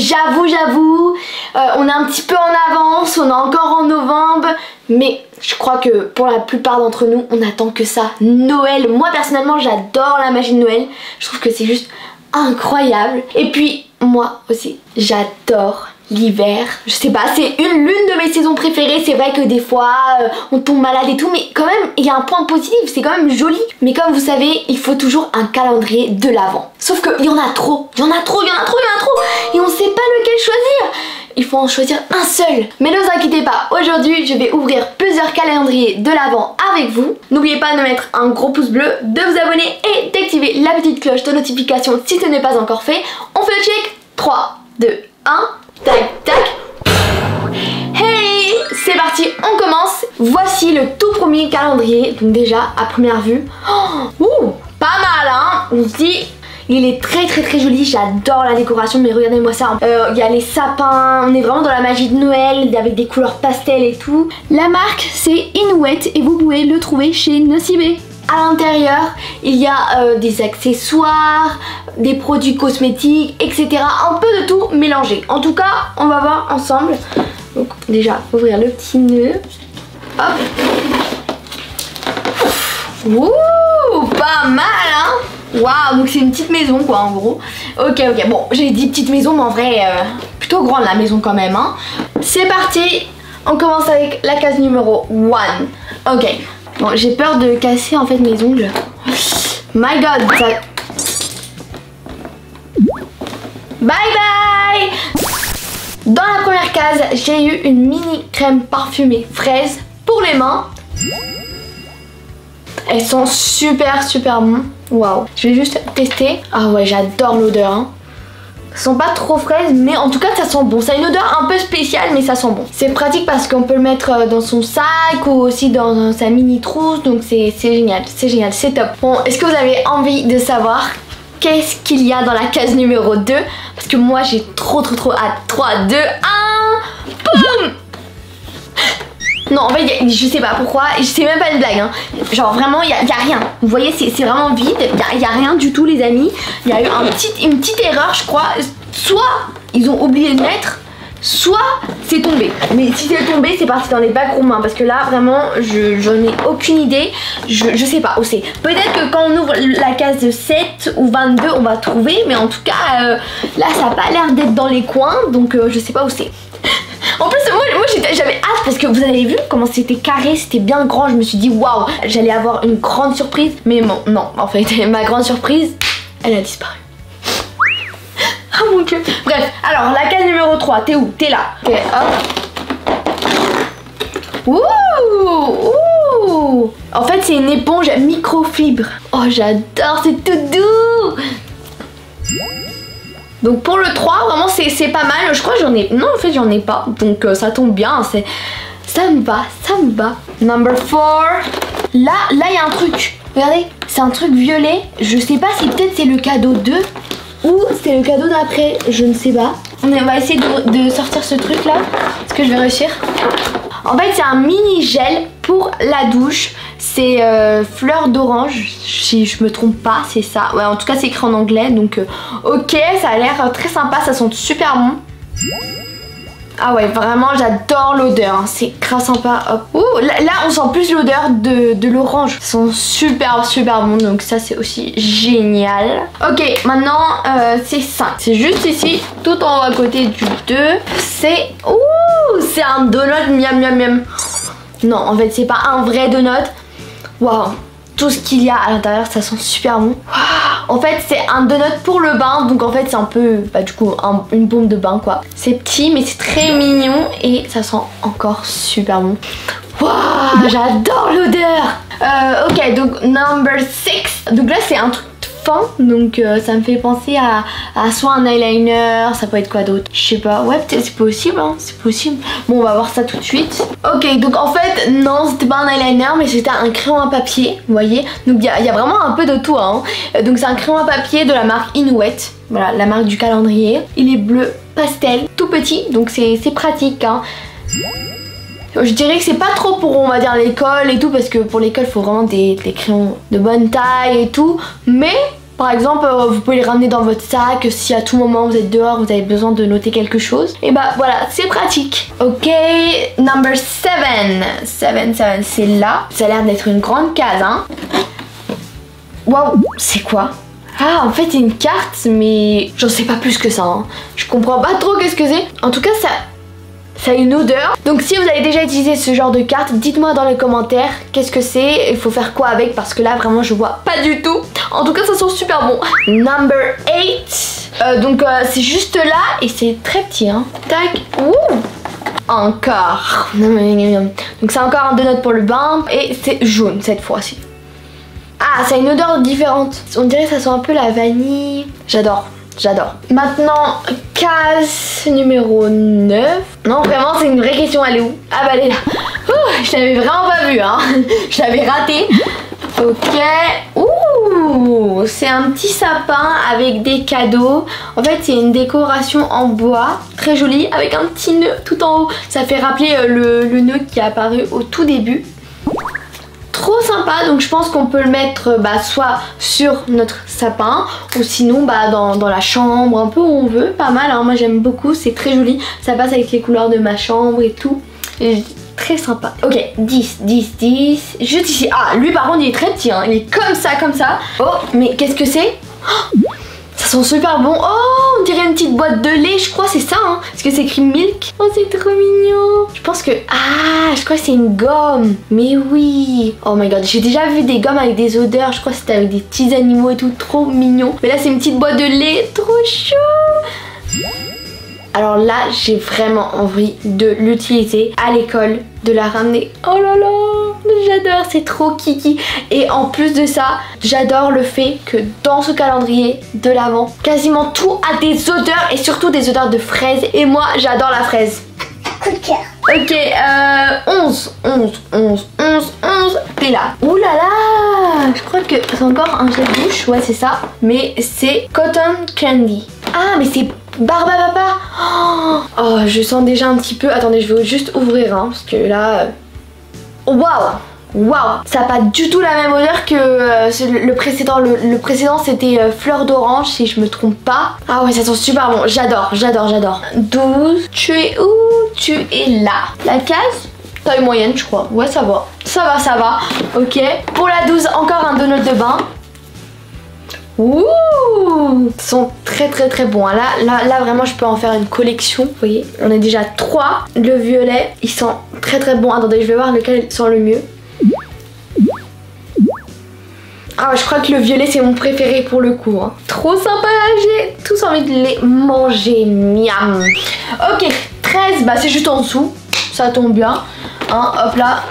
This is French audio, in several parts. j'avoue, on est un petit peu en avance, on est encore en novembre, mais je crois que pour la plupart d'entre nous, on attend que ça, Noël. Moi personnellement, j'adore la magie de Noël, je trouve que c'est juste incroyable. Et puis moi aussi, j'adore l'hiver, je sais pas, c'est l'une de mes saisons préférées. C'est vrai que des fois on tombe malade et tout, mais quand même il y a un point positif, c'est quand même joli. Mais comme vous savez, il faut toujours un calendrier de l'avant. Sauf que il y en a trop, et on sait pas lequel choisir. Il faut en choisir un seul. Mais ne vous inquiétez pas, aujourd'hui je vais ouvrir plusieurs calendriers de l'avant avec vous. N'oubliez pas de mettre un gros pouce bleu, de vous abonner et d'activer la petite cloche de notification si ce n'est pas encore fait. On fait le check, 3, 2, 1... Tac, tac. Hey, c'est parti, on commence. Voici le tout premier calendrier. Donc déjà, à première vue, pas mal, hein. On se dit, il est très joli. J'adore la décoration, mais regardez-moi ça. Il y a les sapins, on est vraiment dans la magie de Noël, avec des couleurs pastel et tout. La marque, c'est Inuwet et vous pouvez le trouver chez Nocibé. À l'intérieur, il y a des accessoires, des produits cosmétiques, etc. Un peu de tout mélangé. En tout cas, on va voir ensemble. Donc déjà, ouvrir le petit nœud. Hop. Ouh, pas mal, hein. Waouh, donc c'est une petite maison, quoi, en gros. Ok, ok. Bon, j'ai dit petite maison, mais en vrai, plutôt grande la maison quand même, hein. C'est parti. On commence avec la case numéro 1. Ok. Bon, j'ai peur de casser en fait mes ongles. My god, ça... Bye bye. Dans la première case, j'ai eu une mini crème parfumée fraise pour les mains. Elles sont super bonnes. Waouh. Je vais juste tester. Ah ouais, j'adore l'odeur, hein. Elles sont pas trop fraises, mais en tout cas ça sent bon. Ça a une odeur un peu spéciale, mais ça sent bon. C'est pratique parce qu'on peut le mettre dans son sac ou aussi dans sa mini trousse. Donc c'est génial, c'est top. Bon, est-ce que vous avez envie de savoir qu'est-ce qu'il y a dans la case numéro 2? Parce que moi j'ai trop hâte. 3, 2, 1, boum. Non, en fait je sais pas pourquoi, c'est même pas une blague, hein. Genre vraiment y a rien. Vous voyez, c'est vraiment vide, y a rien du tout les amis. Il y a eu une petite erreur je crois. Soit ils ont oublié de mettre, soit c'est tombé. Mais si c'est tombé, c'est parti dans les bacs roumains. Parce que là vraiment je n'ai aucune idée. Je sais pas où c'est. Peut-être que quand on ouvre la case de 7 ou 22 on va trouver. Mais en tout cas là ça a pas l'air d'être dans les coins. Donc je sais pas où c'est. En plus moi j'avais hâte parce que vous avez vu comment c'était carré, c'était bien grand. Je me suis dit waouh, j'allais avoir une grande surprise. Mais bon, non, en fait ma grande surprise, elle a disparu. Ah mon Dieu. Bref, alors la case numéro 3, t'es où? T'es là. Ok, hop. Ouh. En fait c'est une éponge microfibre. Oh j'adore, c'est tout doux. Donc pour le 3, vraiment c'est pas mal. Je crois que j'en ai... Non, en fait j'en ai pas. Donc ça tombe bien, c'est... Ça me va. Number 4. Là il y a un truc. Regardez, c'est un truc violet. Je sais pas si peut-être c'est le cadeau 2 ou c'est le cadeau d'après, je ne sais pas. On va essayer de sortir ce truc là. Est-ce que je vais réussir? En fait c'est un mini gel pour la douche. C'est fleur d'orange, si je me trompe pas, c'est ça. Ouais, en tout cas c'est écrit en anglais, donc ok, ça a l'air très sympa, ça sent super bon. Ah ouais, vraiment j'adore l'odeur, hein. C'est grave sympa. Hop. Ouh, là on sent plus l'odeur de l'orange. Ils sont super bons, donc ça c'est aussi génial. Ok, maintenant c'est 5. C'est juste ici, tout en haut à côté du 2. C'est... Ouh, c'est un donut, miam. Non, en fait c'est pas un vrai donut. Waouh, tout ce qu'il y a à l'intérieur, ça sent super bon. Wow. En fait, c'est un donut pour le bain, donc en fait, c'est un peu, bah, du coup, une bombe de bain, quoi. C'est petit, mais c'est très mignon et ça sent encore super bon. Waouh, j'adore l'odeur. Ok, donc number 6. Donc là, c'est un truc fin, donc ça me fait penser à soit un eyeliner, ça peut être quoi d'autre, je sais pas, ouais peut-être c'est possible, hein, c'est possible. Bon, on va voir ça tout de suite. Ok, donc en fait non, c'était pas un eyeliner mais c'était un crayon à papier, vous voyez, donc il y a vraiment un peu de tout, hein. Donc c'est un crayon à papier de la marque Inuwet, voilà la marque du calendrier. Il est bleu pastel, tout petit, donc c'est pratique, hein. Je dirais que c'est pas trop pour, on va dire, l'école et tout, parce que pour l'école, il faut vraiment des crayons de bonne taille et tout. Mais Par exemple, vous pouvez les ramener dans votre sac si à tout moment vous êtes dehors, vous avez besoin de noter quelque chose. Et bah voilà, c'est pratique. Ok, number 7. 7, c'est là. Ça a l'air d'être une grande case, hein. Waouh, c'est quoi? Ah, en fait, c'est une carte, mais j'en sais pas plus que ça, hein. Je comprends pas trop qu'est-ce que c'est. En tout cas, ça a une odeur. Donc si vous avez déjà utilisé ce genre de carte, dites-moi dans les commentaires qu'est-ce que c'est, il faut faire quoi avec, parce que là vraiment je vois pas du tout. En tout cas ça sent super bon. Number 8. C'est juste là et c'est très petit, hein. Tac. Ouh. Encore. Donc c'est encore un donut pour le bain et c'est jaune cette fois-ci. Ah, ça a une odeur différente. On dirait que ça sent un peu la vanille. J'adore. J'adore. Maintenant, case numéro 9. Non, vraiment, c'est une vraie question. Elle est où? Ah bah elle est là. Ouh, je l'avais vraiment pas vue, hein. Je l'avais ratée. Ok. Ouh, c'est un petit sapin avec des cadeaux. En fait, c'est une décoration en bois. Très jolie, avec un petit nœud tout en haut. Ça fait rappeler le nœud qui est apparu au tout début. Trop sympa, donc je pense qu'on peut le mettre soit sur notre sapin ou sinon dans la chambre, un peu où on veut, pas mal, hein. Moi j'aime beaucoup, c'est très joli, ça passe avec les couleurs de ma chambre et tout, et très sympa. Ok, 10, juste ici. Ah, lui par contre il est très petit, hein. Il est comme ça. Oh, mais qu'est-ce que c'est? Oh, ça sent super bon. Oh, on dirait une petite boîte de lait, je crois c'est ça, hein, parce que c'est écrit milk. Oh, c'est trop mignon. Je pense que... Ah, je crois que c'est une gomme. Mais oui. Oh my god, j'ai déjà vu des gommes avec des odeurs. Je crois que c'était avec des petits animaux et tout. Trop mignon. Mais là, c'est une petite boîte de lait. Trop chou. Alors là, j'ai vraiment envie de l'utiliser à l'école, de la ramener. Oh là là, j'adore, c'est trop kiki. Et en plus de ça, j'adore le fait que dans ce calendrier de l'Avent, quasiment tout a des odeurs et surtout des odeurs de fraises. Et moi, j'adore la fraise. Coup de cœur. Ok, 11. T'es là. Ouh là là, je crois que c'est encore un gel-douche. Ouais, c'est ça. Mais c'est Cotton Candy. Ah, mais c'est Barba Papa. Oh, je sens déjà un petit peu. Attendez, je vais juste ouvrir, hein, parce que là... Waouh, ça n'a pas du tout la même odeur que le précédent. Le précédent, c'était fleur d'orange, si je me trompe pas. Ah ouais, ça sent super bon. J'adore. 12, tu es où? Tu es là. La case, taille moyenne, je crois. Ouais, ça va. Ça va. Ok. Pour la 12, encore un donut de bain. Ouh, ils sont très bons. Là vraiment je peux en faire une collection. Vous voyez, on est déjà 3. Le violet, il sent très bon. Attendez, je vais voir lequel sent le mieux. Ah, je crois que le violet c'est mon préféré pour le coup, hein. Trop sympa, j'ai tous envie de les manger. Miam. Ok, 13, c'est juste en dessous. Ça tombe bien, hein, hop là.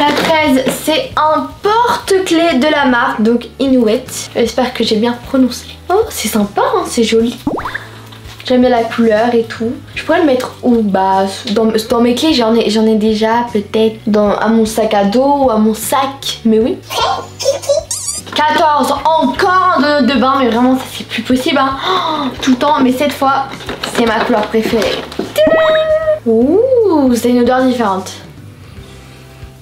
La 13, c'est un porte-clés de la marque, donc Inuwet. J'espère que j'ai bien prononcé. Oh, c'est sympa, hein, c'est joli. J'aime bien la couleur et tout. Je pourrais le mettre où? Dans mes clés, j'en ai déjà peut-être à mon sac à dos ou à mon sac, mais oui. 14, encore un de bain, mais vraiment, ça c'est plus possible, hein. Oh, tout le temps, mais cette fois, c'est ma couleur préférée. Ouh, c'est une odeur différente.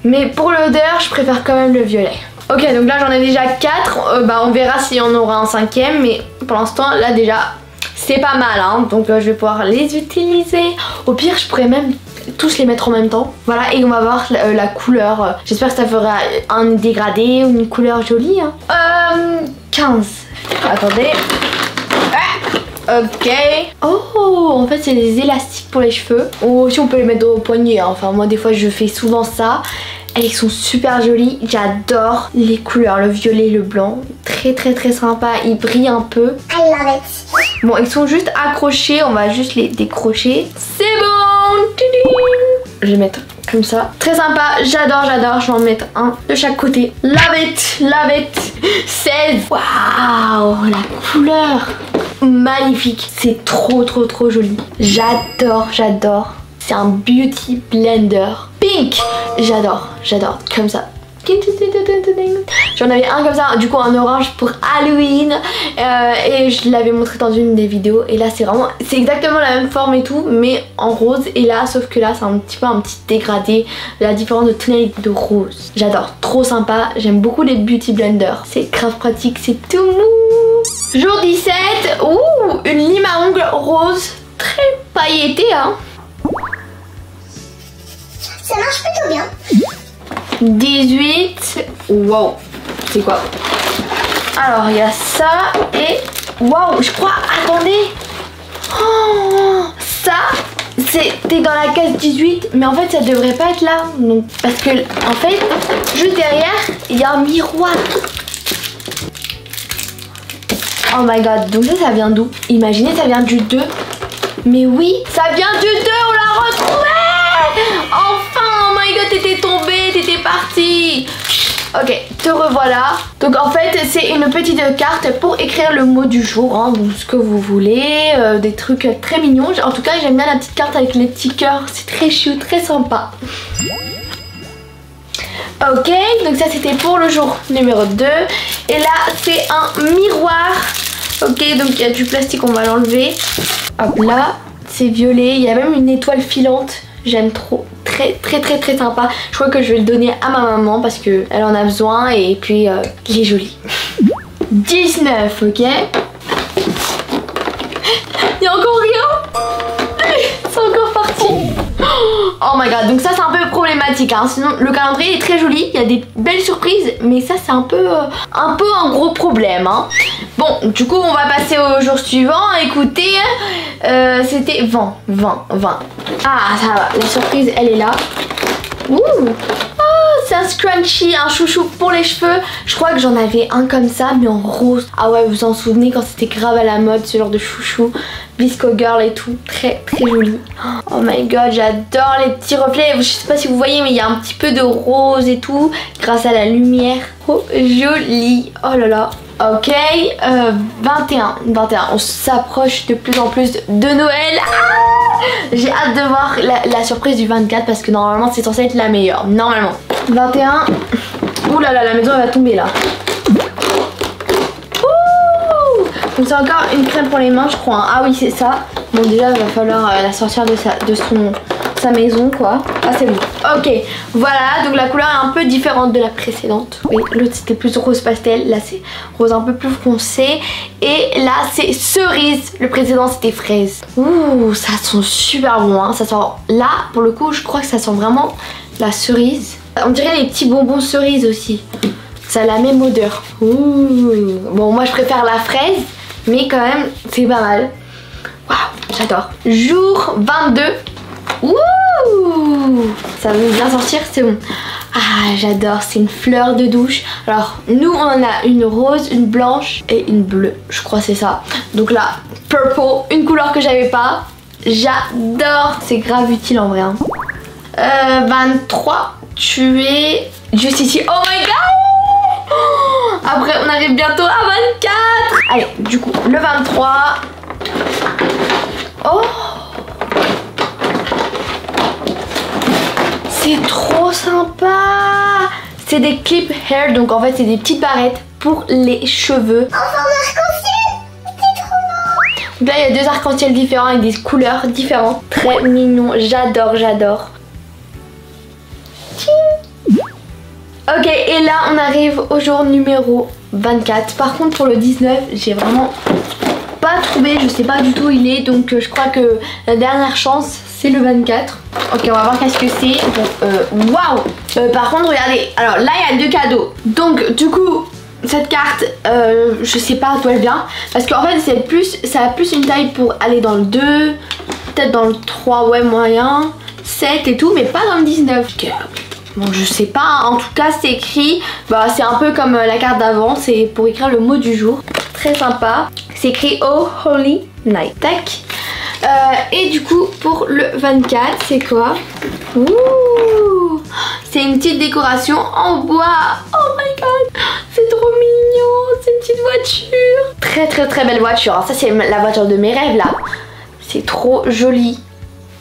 Mais pour l'odeur, je préfère quand même le violet. Ok, donc là j'en ai déjà 4. On verra si on aura un 5e. Mais pour l'instant, là déjà, c'est pas mal, hein. Donc je vais pouvoir les utiliser. Au pire, je pourrais même tous les mettre en même temps. Voilà, et on va voir la couleur. J'espère que ça fera un dégradé ou une couleur jolie, hein. 15. Attendez. Ok. Oh, en fait c'est des élastiques pour les cheveux. Ou aussi on peut les mettre au poignet, hein. Enfin moi des fois je fais souvent ça. Elles sont super jolies. J'adore les couleurs, le violet, le blanc. Très sympa. Ils brillent un peu. I love it. Bon, ils sont juste accrochés. On va juste les décrocher. C'est bon. Je vais mettre comme ça. Très sympa. J'adore. Je vais en mettre un de chaque côté. Love it. 16. Waouh, la couleur. Magnifique, c'est trop joli. J'adore. C'est un beauty blender pink. J'adore comme ça. J'en avais un comme ça, du coup un orange pour Halloween, et je l'avais montré dans une des vidéos. Et là c'est exactement la même forme et tout, mais en rose. Et là, sauf que là c'est un petit peu un petit dégradé, la différence de tonalité de rose. J'adore, trop sympa. J'aime beaucoup les beauty blenders, c'est grave pratique, c'est tout mou. Jour 17, ouh, une lime à ongles rose très pailletée, hein. Ça marche plutôt bien. 18, wow, c'est quoi? Alors il y a ça et waouh, je crois, attendez, oh, ça c'était dans la case 18, mais en fait ça devrait pas être là, donc, parce que en fait juste derrière il y a un miroir. Oh my god, donc ça vient d'où? Imaginez, ça vient du 2. Mais oui, ça vient du 2, on l'a retrouvé! Enfin, oh my god, t'étais tombée, t'étais partie. Ok, te revoilà. Donc en fait, c'est une petite carte pour écrire le mot du jour, hein, donc ce que vous voulez, des trucs très mignons. En tout cas, j'aime bien la petite carte avec les petits cœurs, c'est très chou, très sympa. Ok, donc ça c'était pour le jour numéro 2. Et là, c'est un miroir. Ok, donc il y a du plastique, on va l'enlever. Hop là, c'est violet. Il y a même une étoile filante. J'aime trop. Très, très, très, très sympa. Je crois que je vais le donner à ma maman parce qu'elle en a besoin. Et puis, il est joli. 19, ok. Il y a encore rien. C'est encore parti. Oh my god, donc ça c'est un peu problématique, hein. Sinon le calendrier est très joli, il y a des belles surprises, mais ça c'est un peu un gros problème, hein. Bon, du coup on va passer au jour suivant. Écoutez, c'était 20. Ah ça va, la surprise elle est là. Ouh. C'est un scrunchie, un chouchou pour les cheveux. Je crois que j'en avais un comme ça mais en rose. Ah ouais, vous vous en souvenez quand c'était grave à la mode ce genre de chouchou, Bisco Girl et tout, très très joli. Oh my god, j'adore les petits reflets. Je sais pas si vous voyez mais il y a un petit peu de rose et tout grâce à la lumière. Trop joli, oh là là. Ok, 21, on s'approche de plus en plus de Noël. Ah, j'ai hâte de voir la surprise du 24 parce que normalement c'est censé être la meilleure, normalement. 21, ouh là là, la maison elle va tomber là. Ouh, donc c'est encore une crème pour les mains je crois, hein. Ah oui c'est ça. Bon déjà il va falloir la sortir de sa maison quoi. Ah c'est bon. Ok, voilà, donc la couleur est un peu différente de la précédente. Oui, l'autre c'était plus rose pastel, là c'est rose un peu plus foncé. Et là c'est cerise, le précédent c'était fraise. Ouh, ça sent super bon, hein. Ça sent, là pour le coup je crois que ça sent vraiment la cerise. On dirait les petits bonbons cerises aussi. Ça a la même odeur. Ouh. Bon moi je préfère la fraise, mais quand même c'est pas mal. Waouh, j'adore. Jour 22. Ouh, ça veut bien sortir, c'est bon. Ah j'adore, c'est une fleur de douche. Alors nous on en a une rose, une blanche et une bleue. Je crois c'est ça. Donc là, purple, une couleur que j'avais pas. J'adore, c'est grave utile en vrai, hein. 23, tu es juste ici. Oh my god. Après on arrive bientôt à 24. Allez, du coup le 23. Oh, c'est trop sympa. C'est des clip hair, donc en fait c'est des petites barrettes pour les cheveux. Oh, arc-en-ciel, c'est trop beau. Donc là il y a deux arc-en-ciel différents avec des couleurs différentes. Très mignon, j'adore, j'adore. Ok, et là on arrive au jour numéro 24. Par contre pour le 19, j'ai vraiment pas trouvé, je sais pas du tout où il est, donc je crois que la dernière chance c'est le 24. Ok, on va voir qu'est-ce que c'est. Waouh, par contre regardez, alors là il y a deux cadeaux, donc du coup cette carte je sais pas d'où elle vient parce qu'en fait c'est plus, ça a plus une taille pour aller dans le 2, peut-être dans le 3, ouais moyen, 7 et tout, mais pas dans le 19. Bon je sais pas, hein. En tout cas c'est écrit, bah, c'est un peu comme la carte d'avant, c'est pour écrire le mot du jour. Très sympa, c'est écrit Oh Holy Night. Tac. Et du coup pour le 24 c'est quoi? Ouh, c'est une petite décoration en bois. Oh my god, c'est trop mignon, c'est une petite voiture. Très très très belle voiture, hein. Ça c'est la voiture de mes rêves là. C'est trop joli,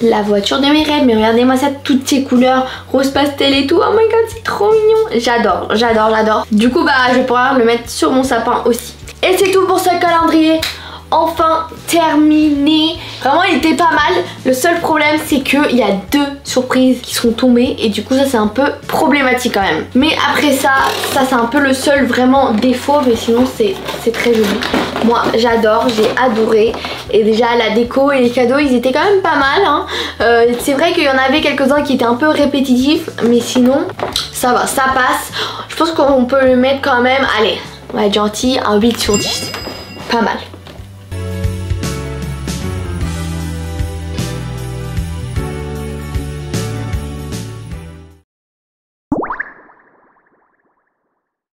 la voiture de mes rêves, mais regardez-moi ça, toutes ces couleurs, rose pastel et tout, oh my god, c'est trop mignon, j'adore, j'adore, j'adore. Du coup, bah, je vais pouvoir le mettre sur mon sapin aussi. Et c'est tout pour ce calendrier, enfin terminé. Vraiment, il était pas mal, le seul problème, c'est qu'il y a deux surprises qui sont tombées, et du coup, ça, c'est un peu problématique quand même. Mais après ça, ça, c'est un peu le seul vraiment défaut, mais sinon, c'est très joli. Moi j'adore, j'ai adoré. Et déjà la déco et les cadeaux, ils étaient quand même pas mal hein. C'est vrai qu'il y en avait quelques-uns qui étaient un peu répétitifs, mais sinon ça va, ça passe. Je pense qu'on peut le mettre quand même, allez, on va être gentil, un 8 sur 10. Pas mal.